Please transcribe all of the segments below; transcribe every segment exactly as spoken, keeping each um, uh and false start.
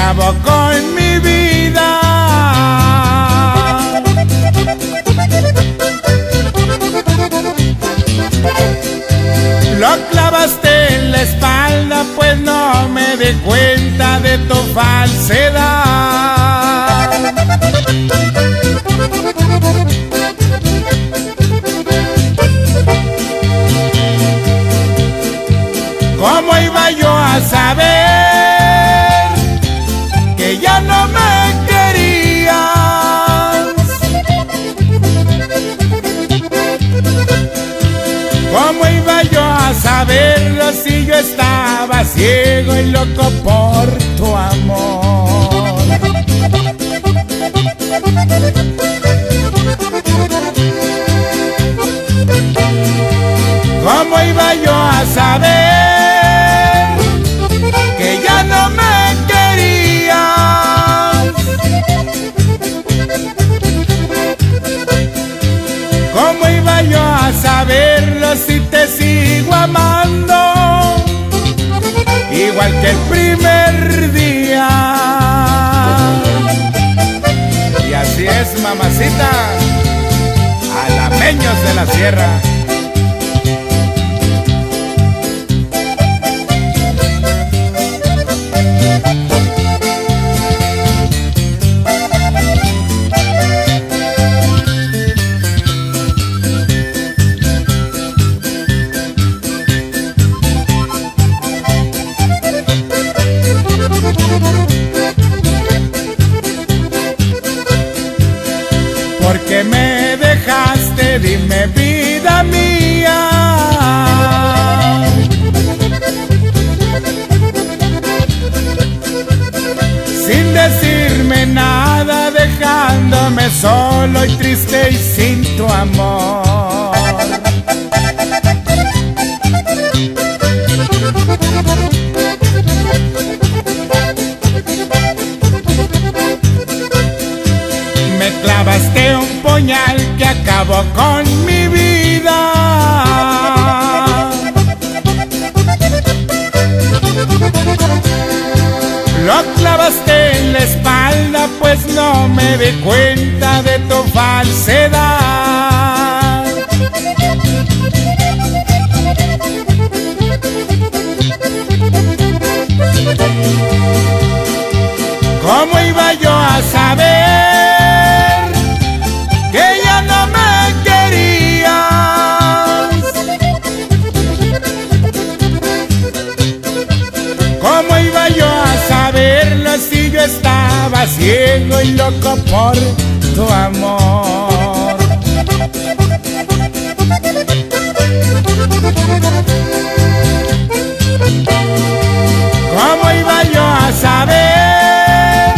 acabó con mi vida. Lo clavaste en la espalda, pues no me di cuenta de tu falsedad. ¿Cómo iba yo a saber que ya no me querías? ¿Cómo iba yo a saberlo si yo estaba ciego y loco por tu amor? ¿Cómo iba yo a saber que ya no me querías? ¿Cómo iba yo a saberlo si te sigo amando igual que el primer día? Y así es, mamacita, Alameños de la Sierra. Porque me dejaste, dime, vida mía. Sin decirme nada, dejándome solo y triste y sin tu amor. Me clavaste un puñal que acabó con mi vida. Lo clavaste en la espalda, pues no me di cuenta de tu falsedad. ¿Cómo iba yo a saber que ya no me querías? ¿Cómo iba yo a saberlo si yo estaba ciego y loco por tu amor? ¿Cómo iba yo a saber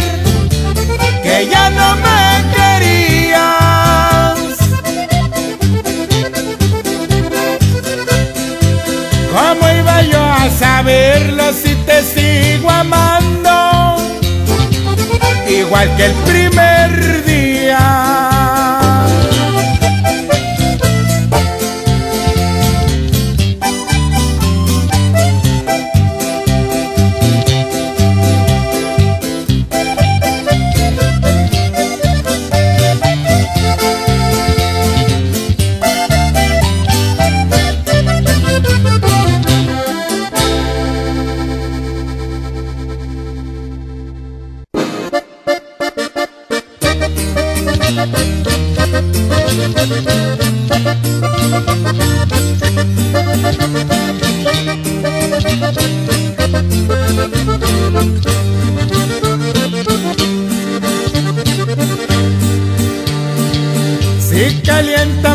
que ya no me querías? ¿Cómo iba yo a saberlo si te sigo amando igual que el primer día?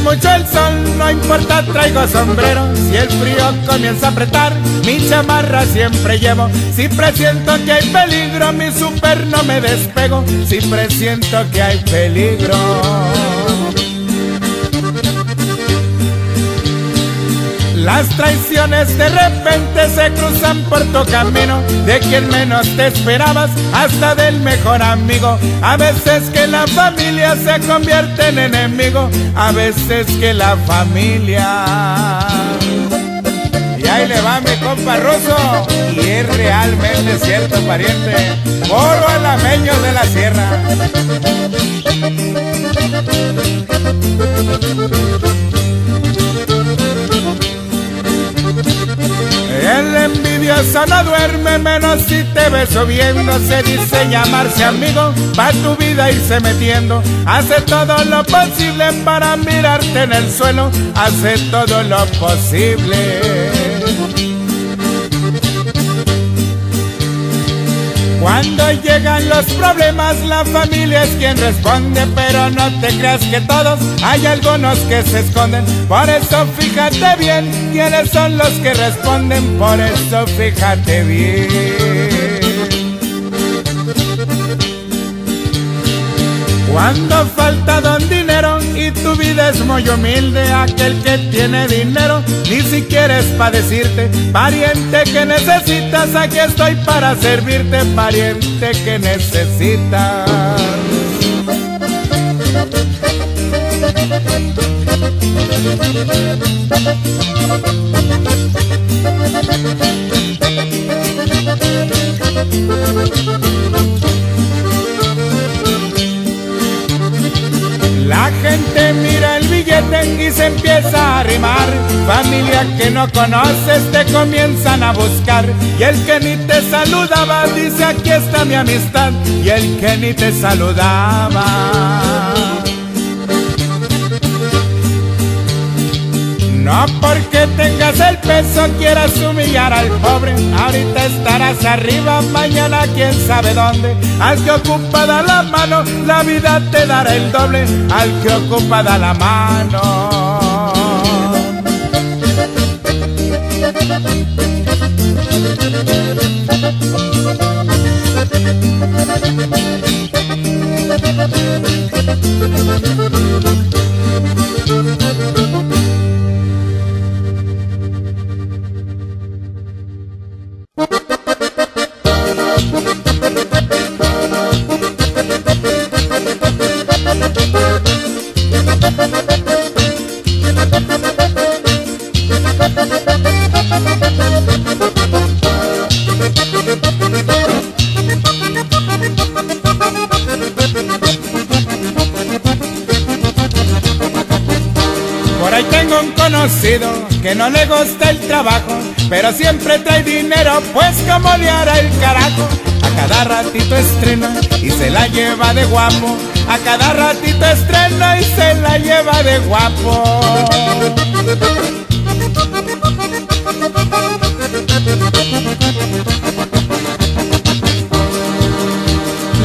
Mucho el sol, no importa, traigo sombrero. Si el frío comienza a apretar, mi chamarra siempre llevo. Si presiento que hay peligro, mi súper no me despego. Si presiento que hay peligro. Las traiciones de repente se cruzan por tu camino, de quien menos te esperabas, hasta del mejor amigo. A veces que la familia se convierte en enemigo, a veces que la familia... ahí le va mi compa Ruso. Y es realmente cierto, pariente, por los alameños de la sierra. El envidioso no duerme, menos si te beso bien. No se dice llamarse amigo, pa' tu vida irse metiendo. Hace todo lo posible para mirarte en el suelo, hace todo lo posible. Cuando llegan los problemas, la familia es quien responde, pero no te creas que todos, hay algunos que se esconden. Por eso fíjate bien quiénes son los que responden, por eso fíjate bien. Cuando falta don dinero y tu vida es muy humilde, aquel que tiene dinero ni siquiera es pa' decirte, pariente que necesitas, aquí estoy para servirte, pariente que necesitas. La gente mira el billete y se empieza a arrimar. Familia que no conoces te comienzan a buscar. Y el que ni te saludaba dice aquí está mi amistad. Y el que ni te saludaba. No porque tengas el peso quieras humillar al pobre. Ahorita estarás arriba, mañana quién sabe dónde. Al que ocupada la mano, la vida te dará el doble. Al que ocupada la mano. Que no le gusta el trabajo, pero siempre trae dinero, pues como le hará el carajo. A cada ratito estrena y se la lleva de guapo. A cada ratito estrena y se la lleva de guapo.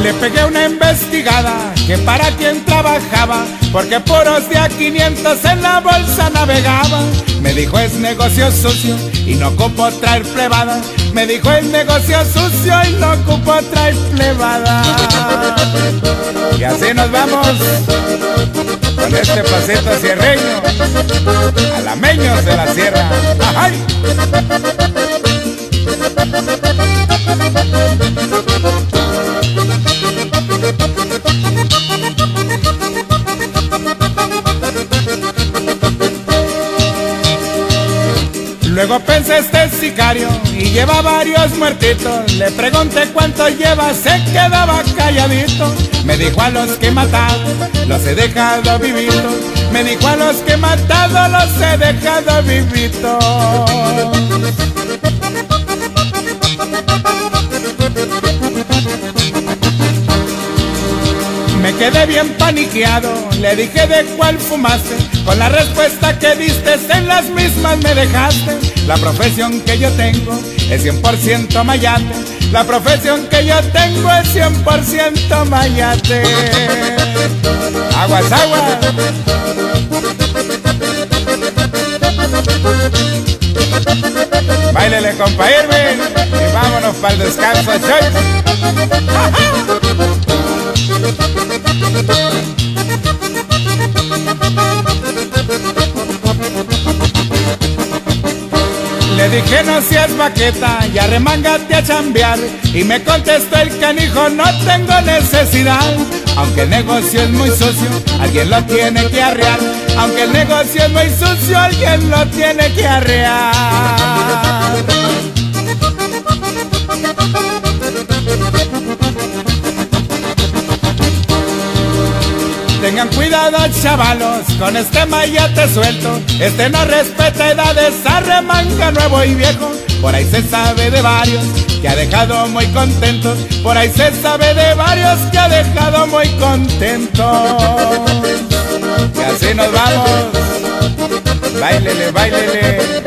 Le pegué una investigada que para quien trabajaba, porque puros de a quinientos en la bolsa navegaba. Me dijo es negocio sucio y no ocupo traer plebada. Me dijo es negocio sucio y no ocupo traer plebada. Y así nos vamos con este pasito sierreño, alameños de la sierra. ¡Ay! Luego pensé este sicario y lleva varios muertitos. Le pregunté cuánto lleva, se quedaba calladito. Me dijo a los que he matado, los he dejado vivitos. Me dijo a los que he matado, los he dejado vivitos. Me quedé bien paniqueado, le dije de cuál fumaste. Con la respuesta que diste, en las mismas me dejaste. La profesión que yo tengo es cien por ciento mayate. La profesión que yo tengo es cien por ciento mayate. Aguas, aguas. Báilele, compa Irving, y vámonos para el descanso, Choy. Le dije no seas baqueta y arremángate a chambear. Y me contestó el canijo no tengo necesidad. Aunque el negocio es muy sucio, alguien lo tiene que arrear. Aunque el negocio es muy sucio, alguien lo tiene que arrear. Tengan cuidado, chavalos, con este mayate suelto. Este no respeta edades, arremanga nuevo y viejo. Por ahí se sabe de varios que ha dejado muy contentos. Por ahí se sabe de varios que ha dejado muy contentos. Y así nos vamos. Báilele, báilele.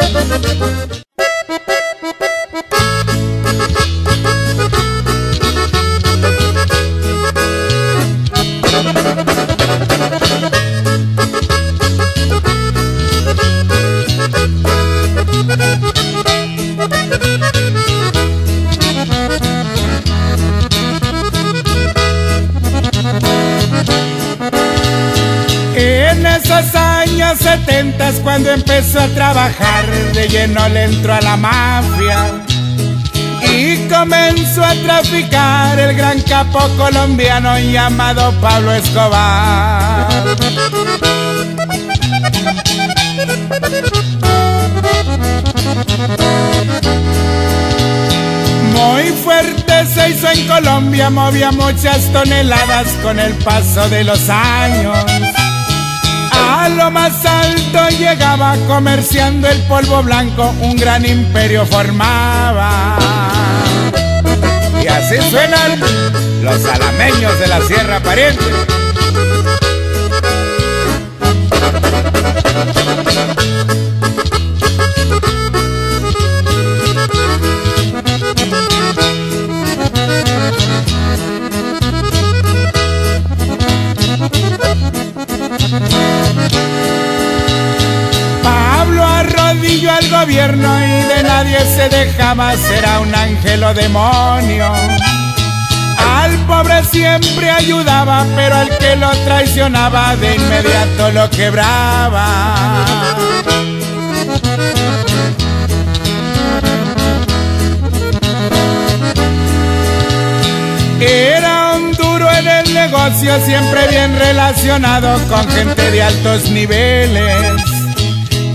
setenta cuando empezó a trabajar, de lleno le entró a la mafia y comenzó a traficar el gran capo colombiano llamado Pablo Escobar. Muy fuerte se hizo en Colombia, movía muchas toneladas con el paso de los años. A lo más alto llegaba comerciando el polvo blanco, un gran imperio formaba. Y así suenan los alameños de la Sierra, pariente. Al gobierno y de nadie se dejaba, será un ángel o demonio. Al pobre siempre ayudaba, pero al que lo traicionaba de inmediato lo quebraba. Era un duro en el negocio, siempre bien relacionado con gente de altos niveles,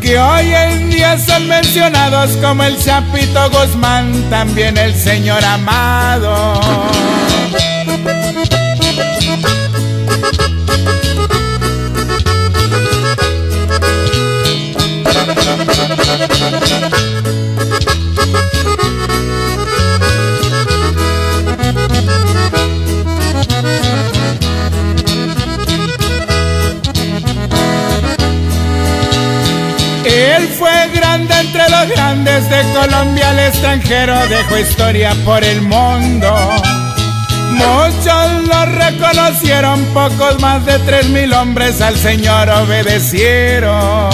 que hoy en día son mencionados como el Chapito Guzmán, también el Señor Amado. Él fue grande entre los grandes, de Colombia al extranjero, dejó historia por el mundo. Muchos lo reconocieron, pocos más de tres mil hombres al Señor obedecieron.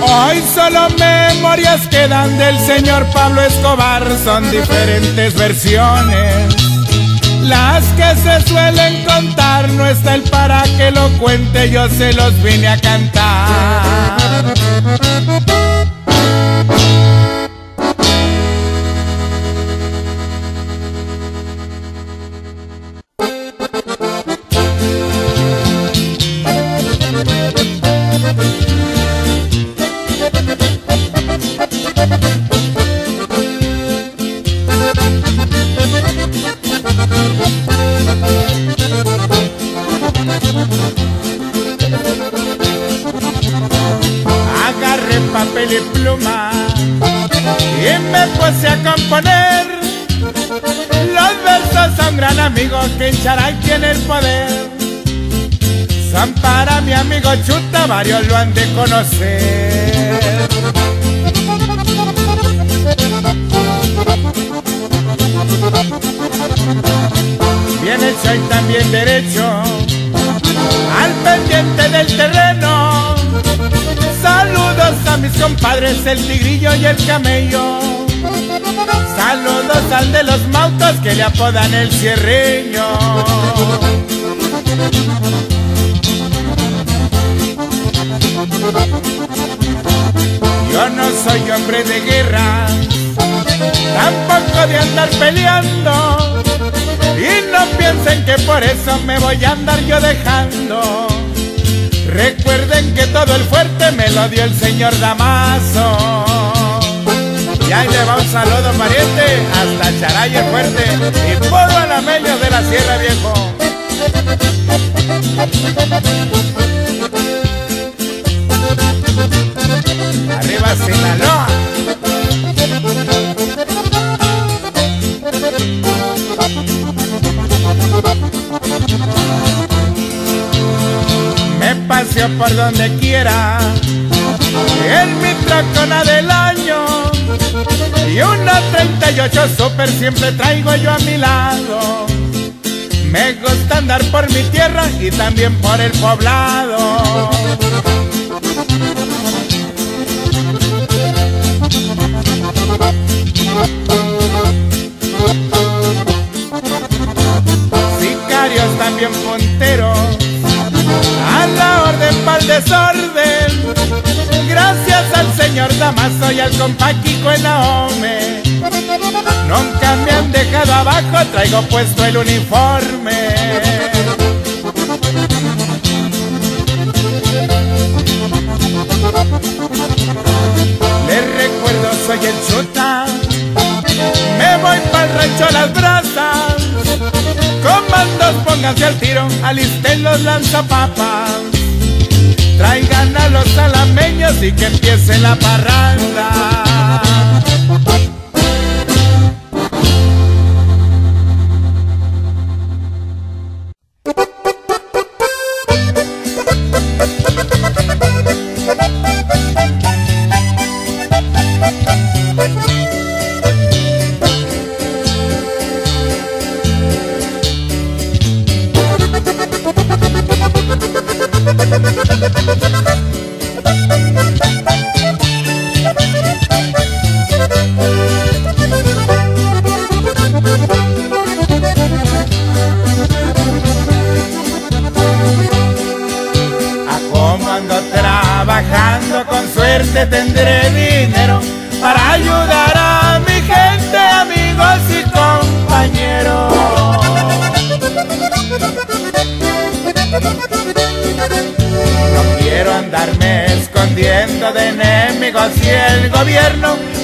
Hoy solo memorias quedan del señor Pablo Escobar, son diferentes versiones las que se suelen contar, no está él para que lo cuente, yo se los vine a cantar. Papel y pluma y me puse a componer los versos a un gran amigo que en Charay tiene el poder. Zampara, mi amigo Chuta, varios lo han de conocer. Viene Choy también derecho al pendiente del terreno. Saludos a mis compadres, el tigrillo y el camello. Saludos al de los Mautos que le apodan el cierreño. Yo no soy hombre de guerra, tampoco de andar peleando, y no no piensen que por eso me voy a andar yo dejando. Recuerden que todo el fuerte me lo dio el señor Damaso. Y ahí le va un saludo, pariente, hasta Charay el fuerte y puro alameño de la sierra, viejo. Arriba Sinaloa. Me paseo por donde quiera en mi tracona del año, y una treinta y ocho super siempre traigo yo a mi lado. Me gusta andar por mi tierra y también por el poblado. Sicarios también punteros, a la orden pa'l desorden, gracias al señor Damaso y al compa Kiko en la Ome. Nunca me han dejado abajo, traigo puesto el uniforme. Les recuerdo, soy el Chuta, me voy pa'l rancho a las brasas. Comandos, pónganse al tiro, alisten los lanzapapas. Traigan a los alameños y que empiece la parranda.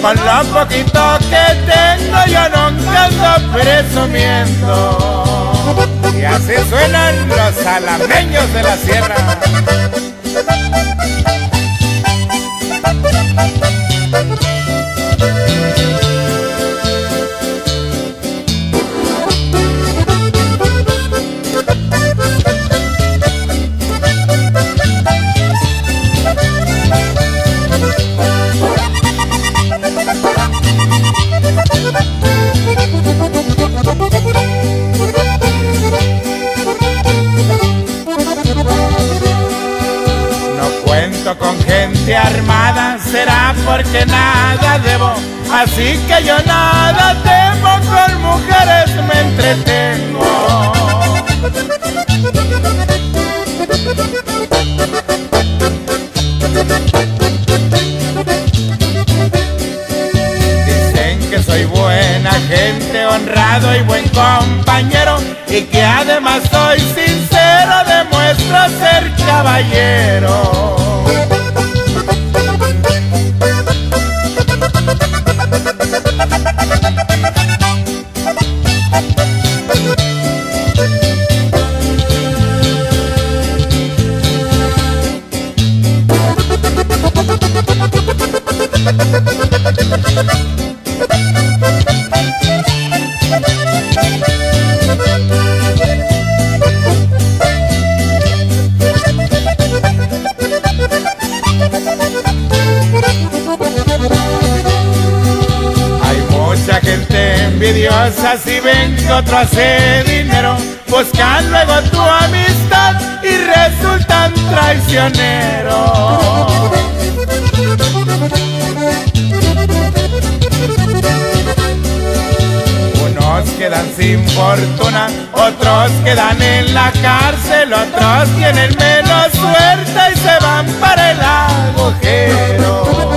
Con lo poquito que tengo yo nunca ando presumiendo. Y así suenan los alameños de la sierra. Porque nada debo, así que yo nada temo, con mujeres me entretengo. Dicen que soy buena gente, honrado y buen compañero, y que además soy sincero, demuestro ser caballero. Si ven que otro hace dinero, buscan luego tu amistad y resultan traicioneros. Unos quedan sin fortuna, otros quedan en la cárcel, otros tienen menos suerte y se van para el agujero.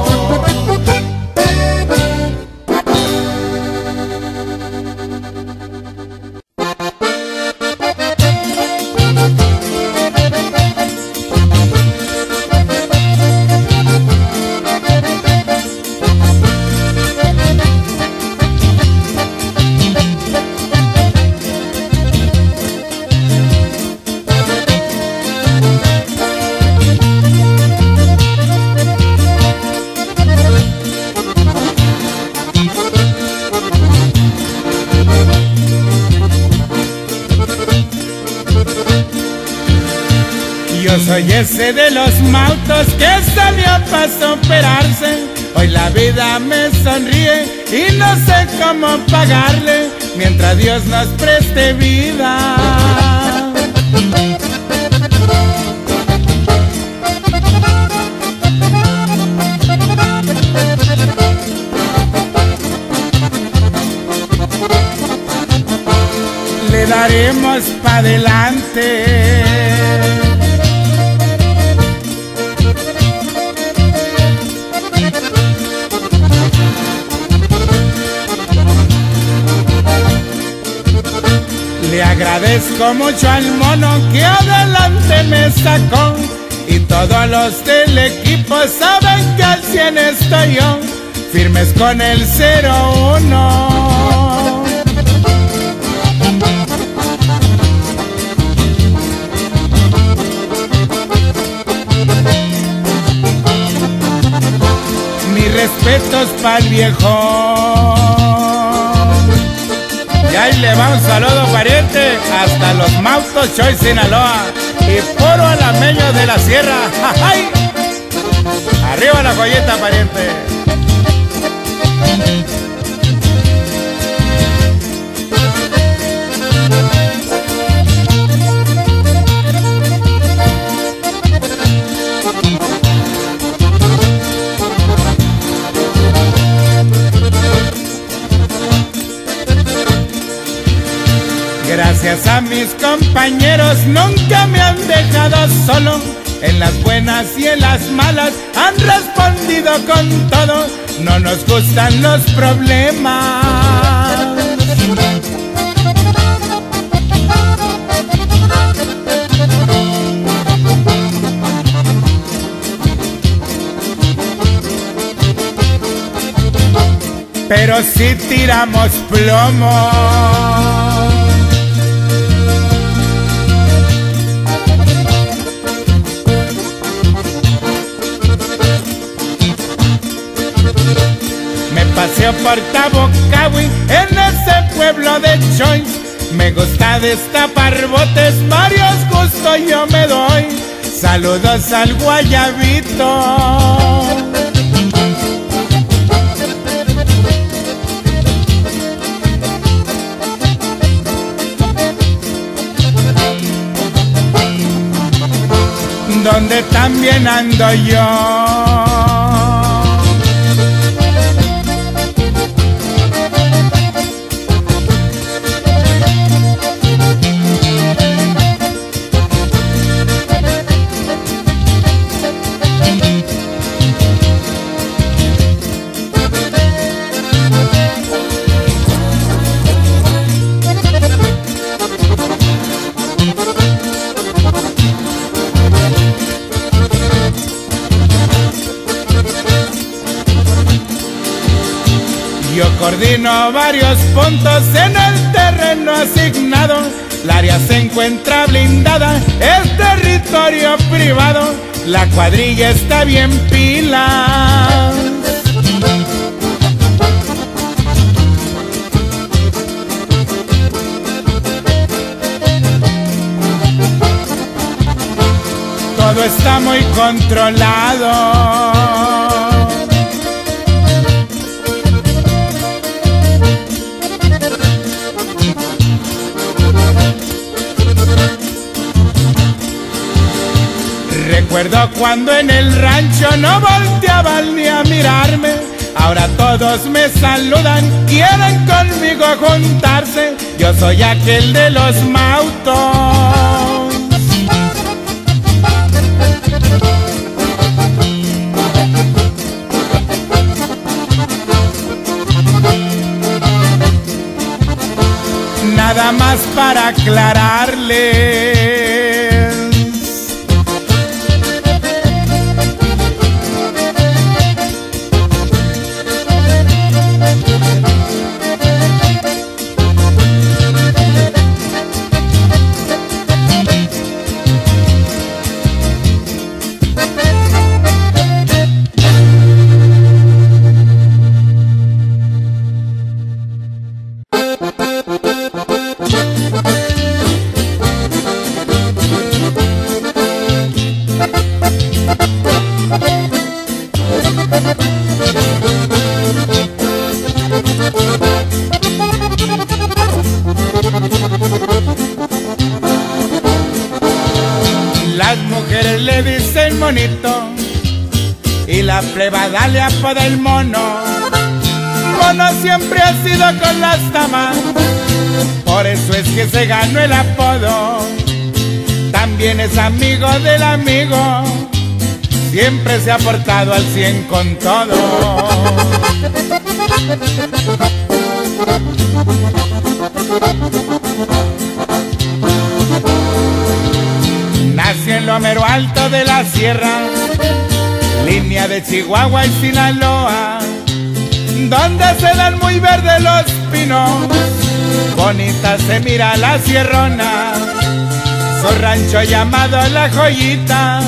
Soy ese de los Mautos que salió para superarse. Hoy la vida me sonríe y no sé cómo pagarle, mientras Dios nos preste vida. Le daremos pa' adelante, le agradezco mucho al mono que adelante me sacó, y todos los del equipo saben que al cien estoy yo, firmes con el cero uno. Respetos pa'l viejo. Y ahí le va un saludo, pariente, hasta los Mautos, Choy, Sinaloa, y puro Alameños de la Sierra. ¡Ay! Arriba La Joyita, pariente. Gracias a mis compañeros nunca me han dejado solo, en las buenas y en las malas han respondido con todo, no nos gustan los problemas. Pero si tiramos plomo, paseo por Tabocawi, en ese pueblo de Choy, me gusta destapar botes, varios gustos yo me doy, saludos al guayabito. Donde también ando yo, coordino varios puntos en el terreno asignado, el área se encuentra blindada, es territorio privado, la cuadrilla está bien pila. Todo está muy controlado. Recuerdo cuando en el rancho no volteaban ni a mirarme, ahora todos me saludan, quieren conmigo juntarse, yo soy aquel de los Mautos. Nada más para aclararle, la pleba dale apodo el mono. Mono siempre ha sido con las damas, por eso es que se ganó el apodo. También es amigo del amigo, siempre se ha portado al cien con todo. Nació en lo mero alto de la sierra, línea de Chihuahua y Sinaloa, donde se dan muy verdes los pinos, bonita se mira la sierrona, su rancho llamado La Joyita,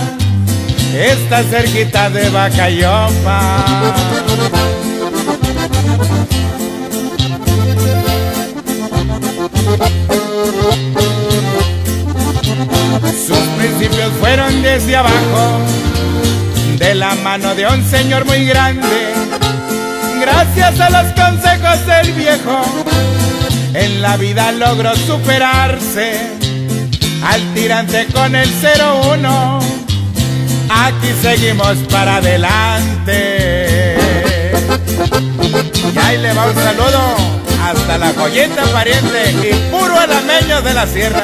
está cerquita de Bacayopa. Sus principios fueron desde abajo, de la mano de un señor muy grande, gracias a los consejos del viejo, en la vida logró superarse, al tirante con el cero uno, aquí seguimos para adelante. Y ahí le va un saludo hasta La Joyita, pariente, y puro Alameños de la Sierra.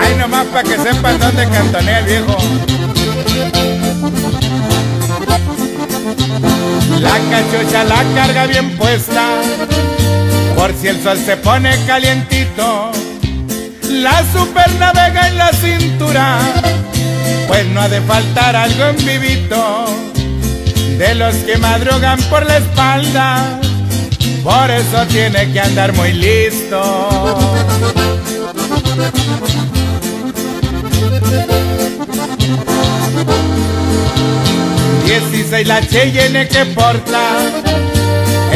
Ay, nomás para que sepan dónde cantonea el viejo. La cachucha la carga bien puesta, por si el sol se pone calientito, la supernavega en la cintura, pues no ha de faltar algo en vivito, de los que madrugan por la espalda, por eso tiene que andar muy listo. dieciséis la Cheyenne que porta,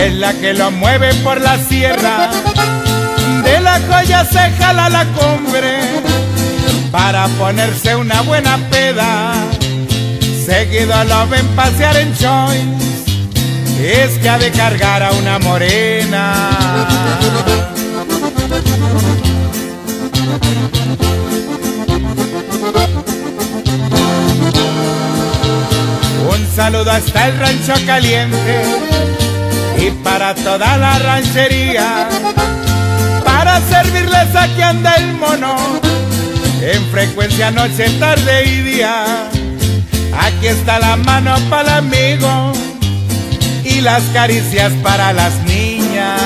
es la que lo mueve por la sierra, de la joya se jala la cumbre, para ponerse una buena peda, seguido lo ven pasear en Choy, es que ha de cargar a una morena. Un saludo hasta el rancho caliente y para toda la ranchería, para servirles aquí anda el mono, en frecuencia noche, tarde y día, aquí está la mano para el amigo y las caricias para las niñas.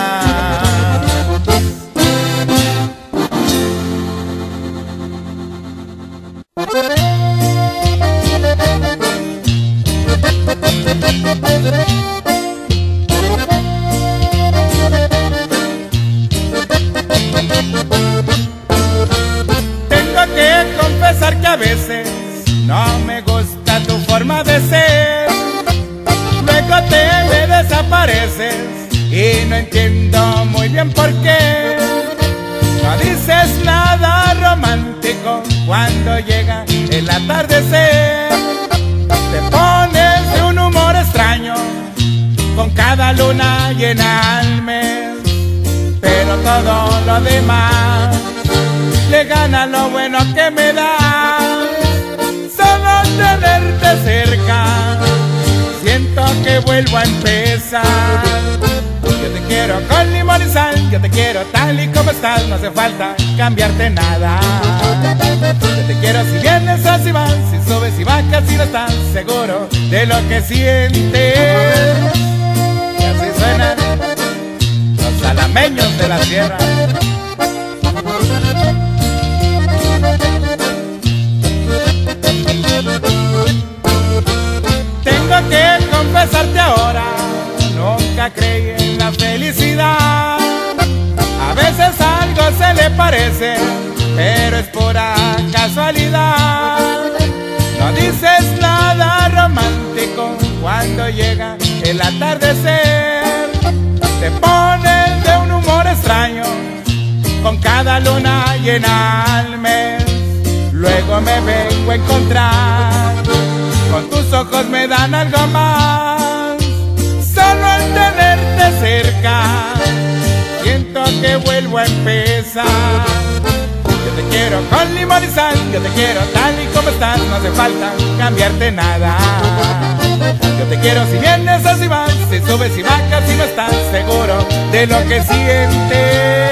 A veces no me gusta tu forma de ser, luego te me desapareces y no entiendo muy bien por qué. No dices nada romántico cuando llega el atardecer, te pones de un humor extraño con cada luna llena al mes, pero todo lo demás le gana lo bueno que me da. Solo tenerte cerca, siento que vuelvo a empezar. Yo te quiero con limón y sal, yo te quiero tal y como estás, no hace falta cambiarte nada. Yo te quiero si vienes o si vas, si subes y bajas, si no estás seguro de lo que sientes. Y así suenan los alameños de la sierra. Tengo que confesarte ahora, nunca creí en la felicidad. A veces algo se le parece, pero es pura casualidad. No dices nada romántico cuando llega el atardecer, te pones de un humor extraño con cada luna llena al mes. Luego me vengo a encontrar, con tus ojos me dan algo más. Solo al tenerte cerca, siento que vuelvo a empezar. Yo te quiero con limón y sal, yo te quiero tal y como estás, no hace falta cambiarte nada. Yo te quiero si vienes o si vas, si subes y bajas, si no estás seguro de lo que sientes.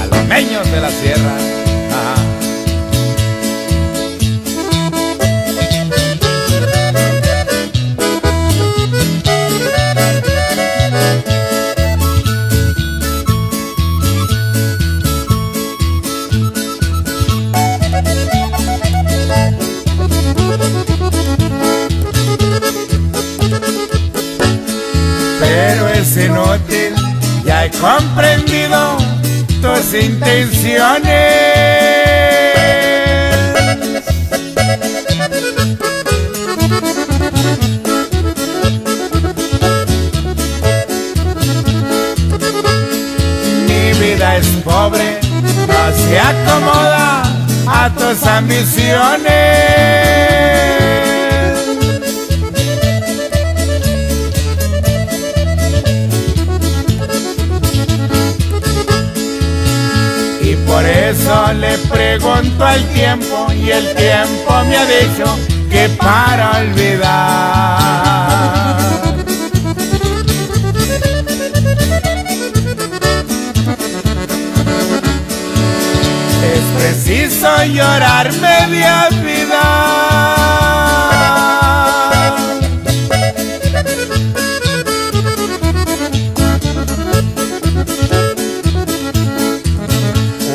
Alameños de la Sierra. Ajá. Pero es inútil, ya he comprendido tus intenciones. pobre no se acomoda a tus ambiciones. Y por eso le pregunto al tiempo, y el tiempo me ha dicho que para olvidar es preciso llorar media vida.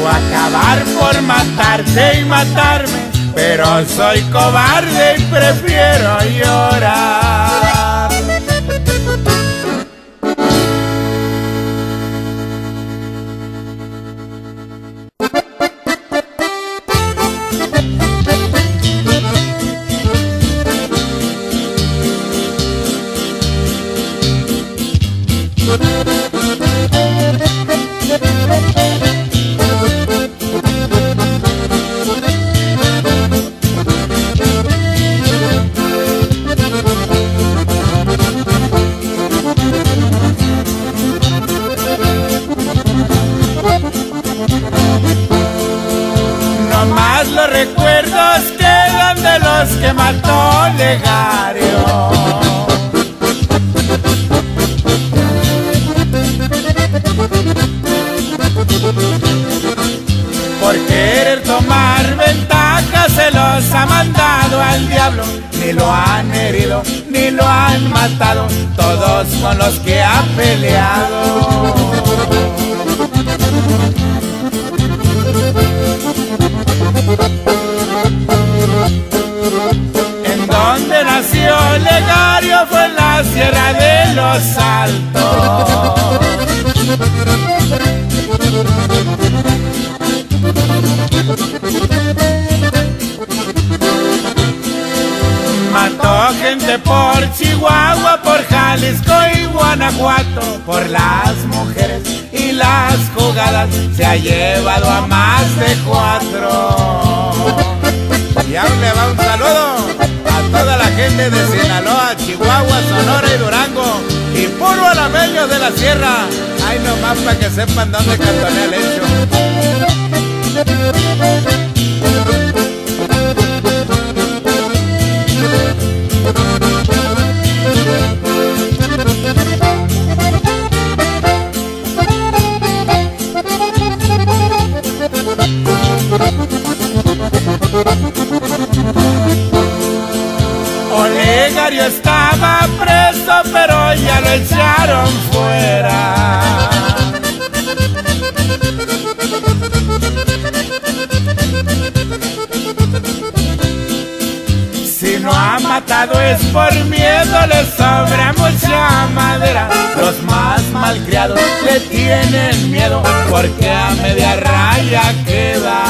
O acabar por matarte y matarme, pero soy cobarde y prefiero llorar. Que mató Olegario. Por querer tomar ventaja se los ha mandado al diablo. Ni lo han herido, ni lo han matado, todos con los que ha peleado. Donde nació Olegario fue en la Sierra de los Altos. Mató gente por Chihuahua, por Jalisco y Guanajuato, por las mujeres y las jugadas, se ha llevado a más de cuatro. Y aún le va un saludo a toda la gente de Sinaloa, Chihuahua, Sonora y Durango, y puro alameños de la sierra. Ay, nomás para que sepan dónde cantonea el hecho. Olegario estaba preso, pero ya lo echaron fuera. Si no ha matado es por miedo, le sobra mucha madera. Los más malcriados le tienen miedo porque a media raya queda.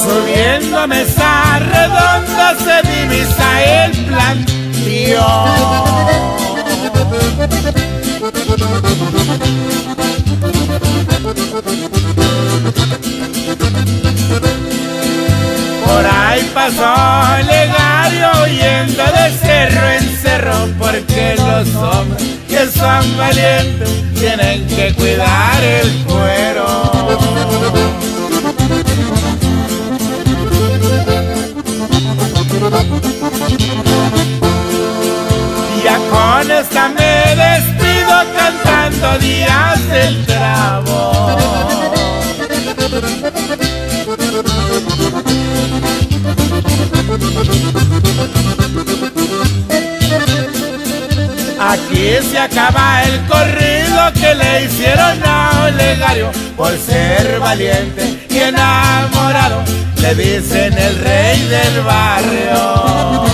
Subiendo mesa redonda se divisa el plantío. Por ahí pasó Olegario huyendo de cerro en cerro, porque los hombres que son valientes tienen que cuidar el cuero. Ya con esta me despido cantando días del trabo. Aquí se acaba el corrido que le hicieron a Olegario por ser valiente y enamorado. Le dicen el rey del barrio.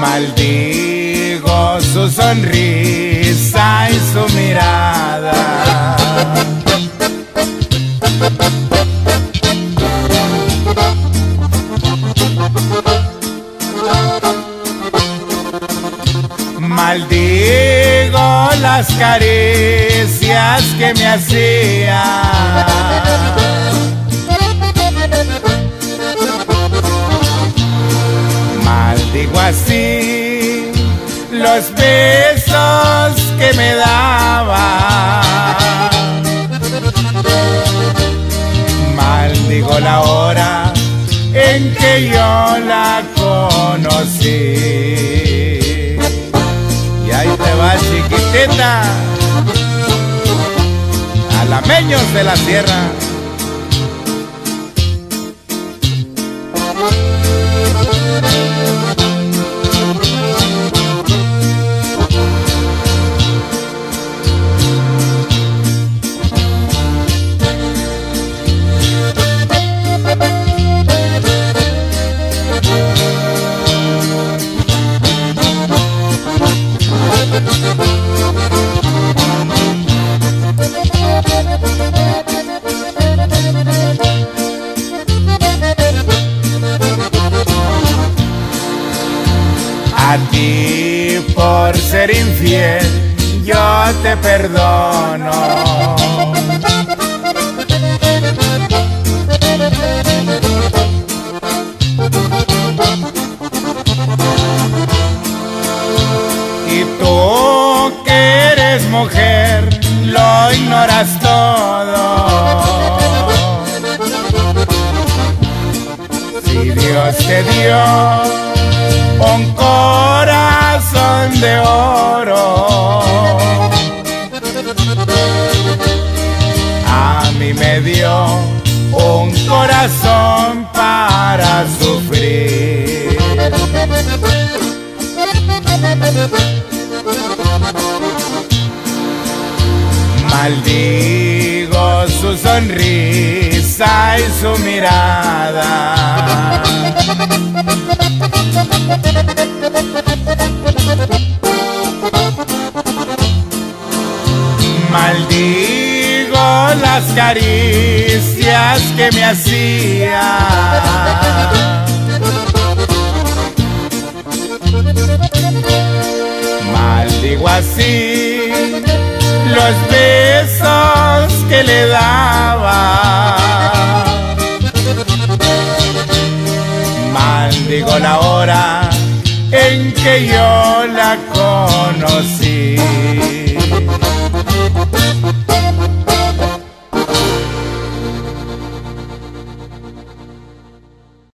Maldigo su sonrisa y su mirada. Maldigo las caricias que me hacía. Digo así los besos que me daba. Maldigo la hora en que yo la conocí. Y ahí te va, chiquitita. Alameños de la Sierra. Por ser infiel yo te perdono. Y tú que eres mujer lo ignoras todo. Si Dios te dio un corazón de oro, a mí me dio un corazón para sufrir. Maldigo su sonrisa y su mirada. Maldigo las caricias que me hacía. Maldigo así los besos que le daba. digo la hora en que yo la conocí.